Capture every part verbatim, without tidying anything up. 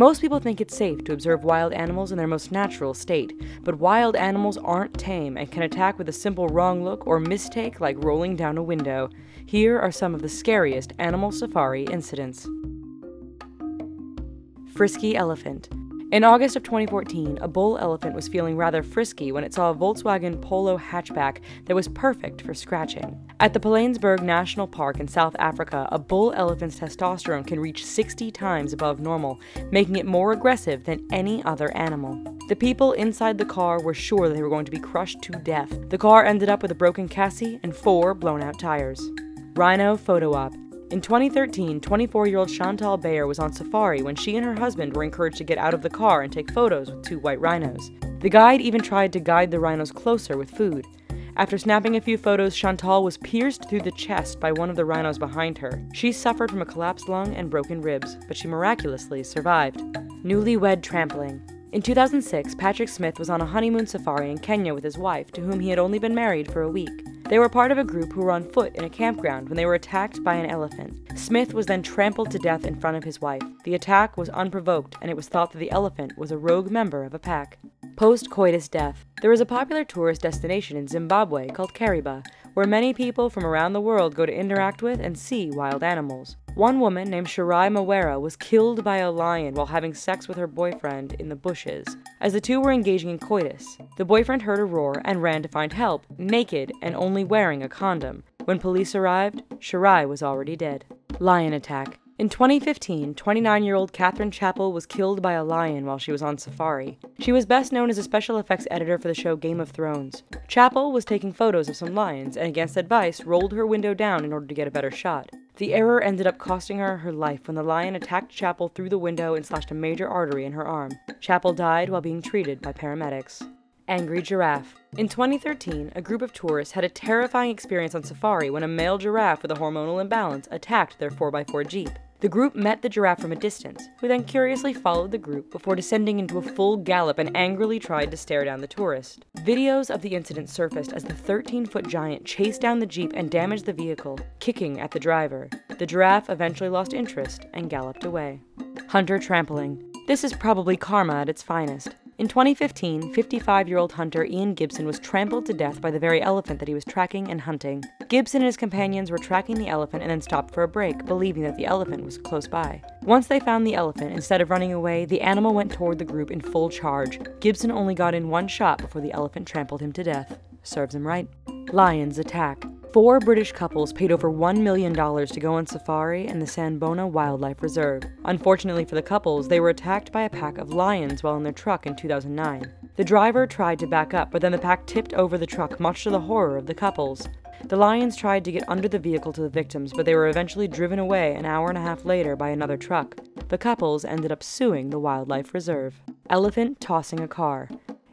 Most people think it's safe to observe wild animals in their most natural state, but wild animals aren't tame and can attack with a simple wrong look or mistake like rolling down a window. Here are some of the scariest animal safari incidents. Frisky elephant. In August of twenty fourteen, a bull elephant was feeling rather frisky when it saw a Volkswagen Polo hatchback that was perfect for scratching. At the Pilanesberg National Park in South Africa, a bull elephant's testosterone can reach sixty times above normal, making it more aggressive than any other animal. The people inside the car were sure they were going to be crushed to death. The car ended up with a broken chassis and four blown-out tires. Rhino photo op. In twenty thirteen, twenty-four-year-old Chantal Bayer was on safari when she and her husband were encouraged to get out of the car and take photos with two white rhinos. The guide even tried to guide the rhinos closer with food. After snapping a few photos, Chantal was pierced through the chest by one of the rhinos behind her. She suffered from a collapsed lung and broken ribs, but she miraculously survived. Newlywed trampling. In two thousand six, Patrick Smith was on a honeymoon safari in Kenya with his wife, to whom he had only been married for a week. They were part of a group who were on foot in a campground when they were attacked by an elephant. Smith was then trampled to death in front of his wife. The attack was unprovoked, and it was thought that the elephant was a rogue member of a pack. Post-coitus death. There is a popular tourist destination in Zimbabwe called Kariba, where many people from around the world go to interact with and see wild animals. One woman named Shirai Mawera was killed by a lion while having sex with her boyfriend in the bushes. As the two were engaging in coitus, the boyfriend heard a roar and ran to find help, naked and only wearing a condom. When police arrived, Shirai was already dead. Lion attack. In twenty fifteen, twenty-nine-year-old Catherine Chappell was killed by a lion while she was on safari. She was best known as a special effects editor for the show Game of Thrones. Chappell was taking photos of some lions and, against advice, rolled her window down in order to get a better shot. The error ended up costing her her life when the lion attacked Chappell through the window and slashed a major artery in her arm. Chappell died while being treated by paramedics. Angry giraffe. In twenty thirteen, a group of tourists had a terrifying experience on safari when a male giraffe with a hormonal imbalance attacked their four by four Jeep. The group met the giraffe from a distance, who then curiously followed the group before descending into a full gallop and angrily tried to stare down the tourist. Videos of the incident surfaced as the thirteen-foot giant chased down the Jeep and damaged the vehicle, kicking at the driver. The giraffe eventually lost interest and galloped away. Hunter trampling. This is probably karma at its finest. In twenty fifteen, fifty-five-year-old hunter Ian Gibson was trampled to death by the very elephant that he was tracking and hunting. Gibson and his companions were tracking the elephant and then stopped for a break, believing that the elephant was close by. Once they found the elephant, instead of running away, the animal went toward the group in full charge. Gibson only got in one shot before the elephant trampled him to death. Serves him right. Lions attack. Four British couples paid over one million dollars to go on safari in the Sambona Wildlife Reserve. Unfortunately for the couples, they were attacked by a pack of lions while in their truck in two thousand nine. The driver tried to back up, but then the pack tipped over the truck, much to the horror of the couples. The lions tried to get under the vehicle to the victims, but they were eventually driven away an hour and a half later by another truck. The couples ended up suing the wildlife reserve. Elephant tossing a car.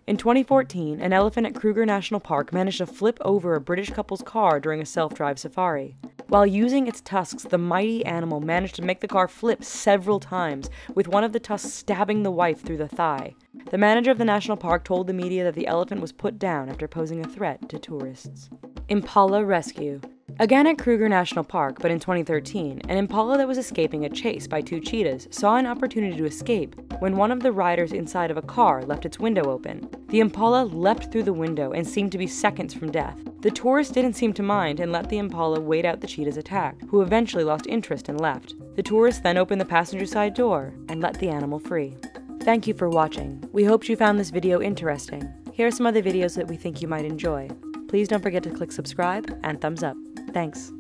In twenty fourteen, an elephant at Kruger National Park managed to flip over a British couple's car during a self-drive safari. While using its tusks, the mighty animal managed to make the car flip several times, with one of the tusks stabbing the wife through the thigh. The manager of the national park told the media that the elephant was put down after posing a threat to tourists. Impala rescue. Again at Kruger National Park, but in twenty thirteen, an impala that was escaping a chase by two cheetahs saw an opportunity to escape when one of the riders inside of a car left its window open. The impala leapt through the window and seemed to be seconds from death. The tourist didn't seem to mind and let the impala wait out the cheetah's attack, who eventually lost interest and left. The tourist then opened the passenger side door and let the animal free. Thank you for watching. We hoped you found this video interesting. Here are some other videos that we think you might enjoy. Please don't forget to click subscribe and thumbs up. Thanks.